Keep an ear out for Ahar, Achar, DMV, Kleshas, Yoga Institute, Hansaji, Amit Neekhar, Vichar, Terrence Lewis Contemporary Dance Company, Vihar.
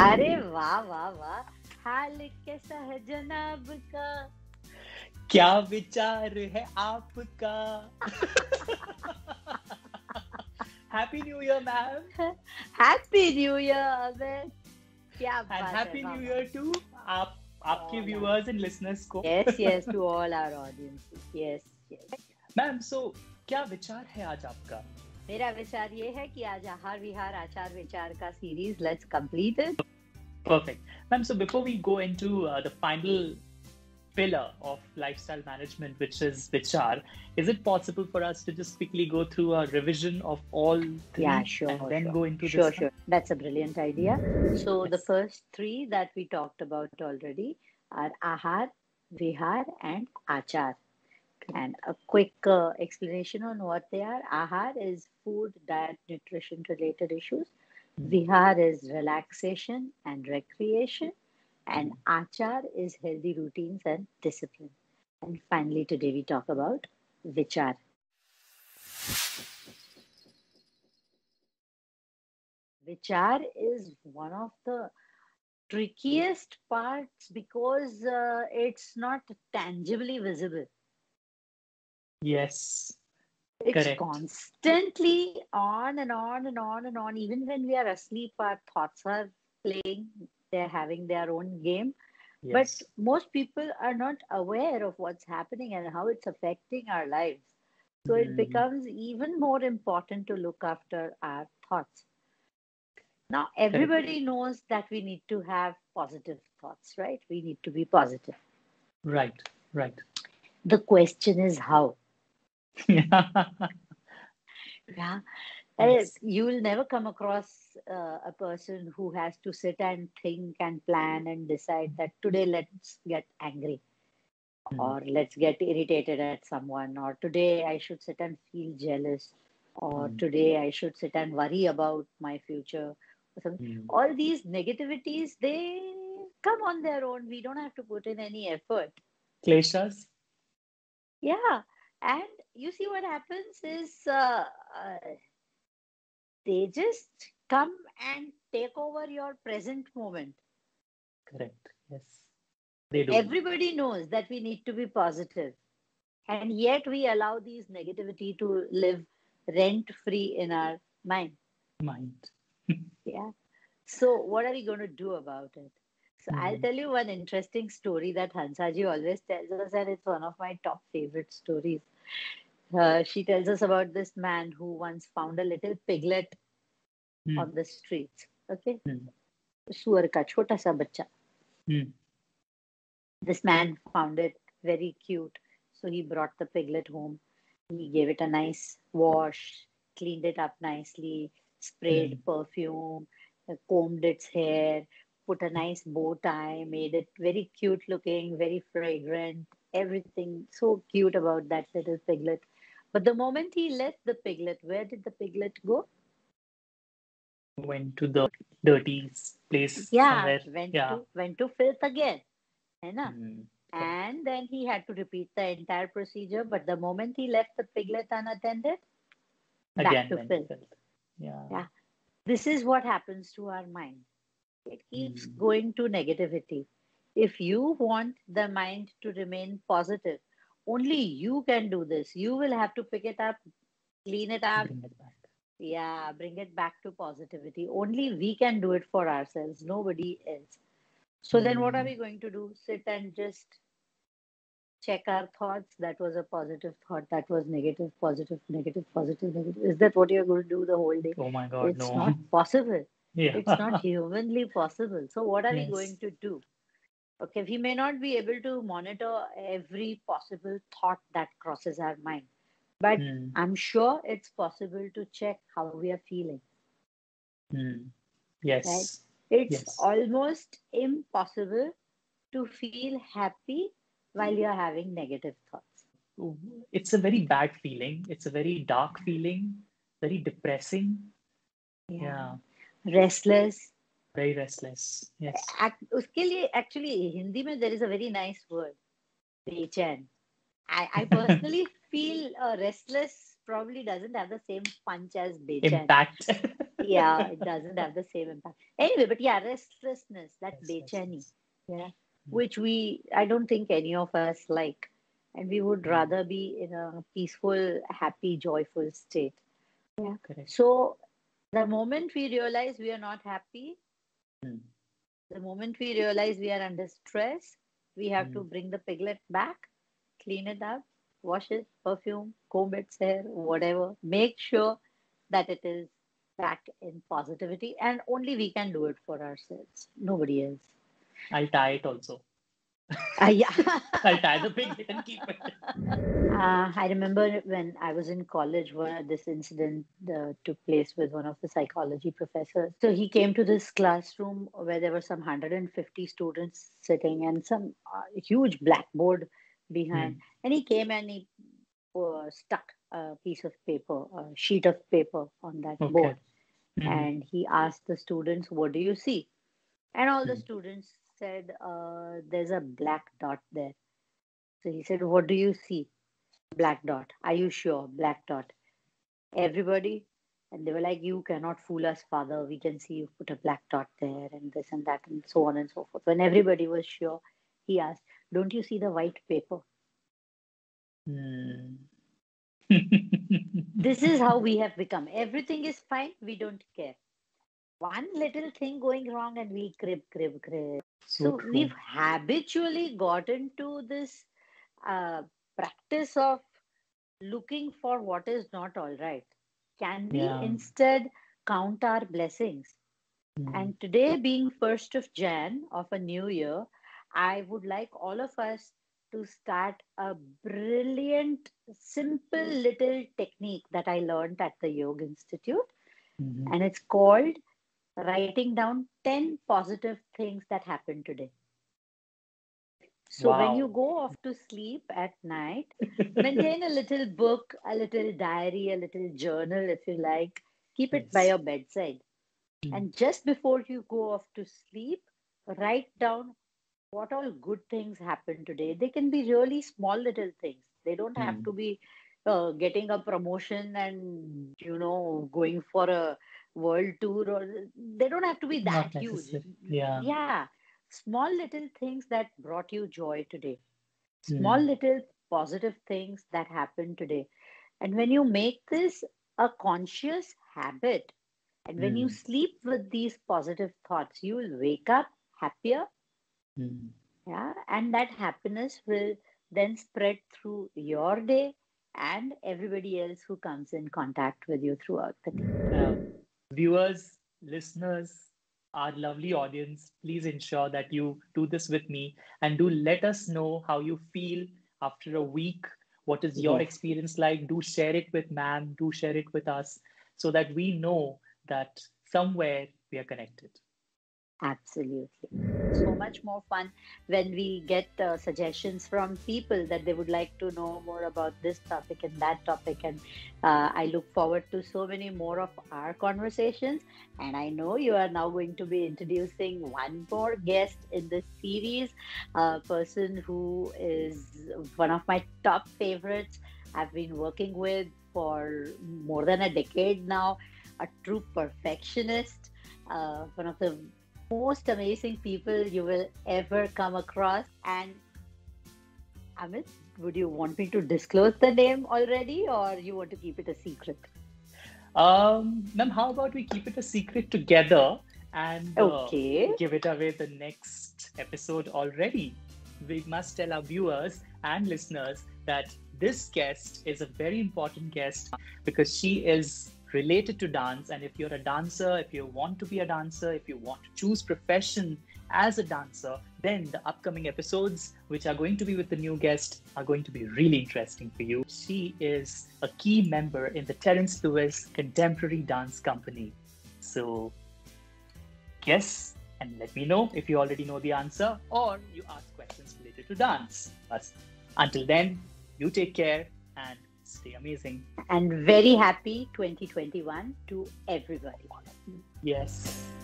अरे वाह वाह वाह, हाल कैसा है जनाब का, क्या विचार है आपका। Happy new year ma'am. Happy new year Amit, क्या बात है। हैप्पी न्यू ईयर टू आपके व्यूअर्स एंड लिसनर्स को। Yes yes, to all our audience. Yes yes ma'am, so क्या विचार है आज आपका? मेरा विचार ये है कि आज आहार विहार आचार विचार का series let's complete it. Perfect ma'am, so before we go into the final pillar of lifestyle management, which is Vichar, is it possible for us to just quickly go through a revision of all three? Yeah, sure. And then go into this. Sure. That's a brilliant idea. So yes, the first three that we talked about already are Ahar, Vihar and Achar. And a quick explanation on what they are. Ahar is food, diet, nutrition related issues. Vihar is relaxation and recreation. And Achar is healthy routines and discipline. And finally, today we talk about Vichar. Vichar is one of the trickiest parts because it's not tangibly visible. Yes. It's correct. Constantly on and on and on and on. Even when we are asleep, our thoughts are playing. They're having their own game. Yes. But most people are not aware of what's happening and how it's affecting our lives. So it becomes even more important to look after our thoughts. Now, everybody knows that we need to have positive thoughts, right? We need to be positive. Right, right. The question is how. Yeah. Yes. You will never come across a person who has to sit and think and plan and decide that today let's get angry or let's get irritated at someone, or today I should sit and feel jealous, or today I should sit and worry about my future. Or something. All these negativities, they come on their own. We don't have to put in any effort. Kleshas? Yeah. And you see what happens is... they just come and take over your present moment. Correct. Yes. They do. Everybody knows that we need to be positive. And yet we allow these negativity to live rent-free in our mind. Yeah. So what are we going to do about it? So I'll tell you one interesting story that Hansaji always tells us, and it's one of my top favorite stories. She tells us about this man who once found a little piglet on the streets. Okay? Suar ka chota sa bacha. This man found it very cute. So he brought the piglet home. He gave it a nice wash, cleaned it up nicely, sprayed perfume, combed its hair, put a nice bow tie, made it very cute looking, very fragrant. Everything so cute about that little piglet. But the moment he left the piglet, where did the piglet go? Went to the dirty place. Yeah, went to filth again. Hai na? And then he had to repeat the entire procedure. But the moment he left the piglet unattended, again back to filth. Yeah. This is what happens to our mind. It keeps going to negativity. If you want the mind to remain positive, only you can do this. You will have to pick it up, clean it up. Bring it back. Yeah, bring it back to positivity. Only we can do it for ourselves, nobody else. So then what are we going to do? Sit and just check our thoughts. That was a positive thought. That was negative, positive, negative, positive, negative. Is that what you're going to do the whole day? Oh my God, no. It's not possible. Yeah. It's not humanly possible. So what are we going to do? Okay, we may not be able to monitor every possible thought that crosses our mind, but I'm sure it's possible to check how we are feeling. Yes. Right? It's almost impossible to feel happy while you're having negative thoughts. It's a very bad feeling. It's a very dark feeling, very depressing. Yeah. Restless. Very restless. Yes. Uske liye actually Hindi mein there is a very nice word, bechan. I personally feel restless probably doesn't have the same punch as bechan. Impact. Yeah, it doesn't have the same impact. Anyway, but yeah, restlessness, that bechani, yeah, which I don't think any of us like. And we would rather be in a peaceful, happy, joyful state. Yeah. Correct. So the moment we realize we are not happy, the moment we realize we are under stress, we have to bring the piglet back, clean it up, wash it, perfume, comb its hair, whatever. Make sure that it is back in positivity, and only we can do it for ourselves. Nobody else. I'll tie it also. Yeah. I'll tie the piglet and keep it. I remember when I was in college, this incident took place with one of the psychology professors. So he came to this classroom where there were some 150 students sitting and some huge blackboard behind. And he came and he stuck a piece of paper, a sheet of paper on that board. And he asked the students, "What do you see?" And all the students said, "There's a black dot there." So he said, "What do you see?" "Black dot." "Are you sure?" "Black dot." "Everybody?" And they were like, "You cannot fool us, Father. We can see you put a black dot there and this and that and so on and so forth." When everybody was sure, he asked, "Don't you see the white paper?" This is how we have become. Everything is fine. We don't care. One little thing going wrong and we crib. So we've habitually got into this practice of looking for what is not all right. Can we instead count our blessings? And today being 1st of Jan of a new year, I would like all of us to start a brilliant, simple little technique that I learned at the Yoga Institute. And it's called writing down 10 positive things that happened today. So when you go off to sleep at night, maintain a little book, a little diary, a little journal, if you like. Keep it by your bedside. And just before you go off to sleep, write down what all good things happened today. They can be really small little things. They don't have to be getting a promotion and, you know, going for a world tour, or they don't have to be that huge. Yeah. Small little things that brought you joy today. Small little positive things that happened today. And when you make this a conscious habit, and when you sleep with these positive thoughts, you will wake up happier. Yeah. And that happiness will then spread through your day and everybody else who comes in contact with you throughout the day. Viewers, listeners, our lovely audience, please ensure that you do this with me, and do let us know how you feel after a week. What is your experience like? Do share it with ma'am, do share it with us, so that we know that somewhere we are connected. Absolutely. So much more fun when we get suggestions from people that they would like to know more about this topic and that topic. And I look forward to so many more of our conversations. And I know you are now going to be introducing one more guest in this series, a person who is one of my top favorites. I've been working with for more than a decade now, a true perfectionist, one of the most amazing people you will ever come across. And Amit, would you want me to disclose the name already, or you want to keep it a secret? Ma'am, how about we keep it a secret together and give it away the next episode already? We must tell our viewers and listeners that this guest is a very important guest, because she is related to dance. And if you're a dancer, if you want to be a dancer, if you want to choose profession as a dancer, then the upcoming episodes, which are going to be with the new guest, are going to be really interesting for you. She is a key member in the Terrence Lewis Contemporary Dance Company. So guess and let me know if you already know the answer, or you ask questions related to dance. But until then, you take care and stay amazing. And very happy 2021 to everybody. Yes.